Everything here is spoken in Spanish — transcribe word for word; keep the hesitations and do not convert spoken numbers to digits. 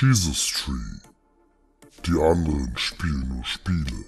Jesus Tree. Die anderen spielen nur Spiele.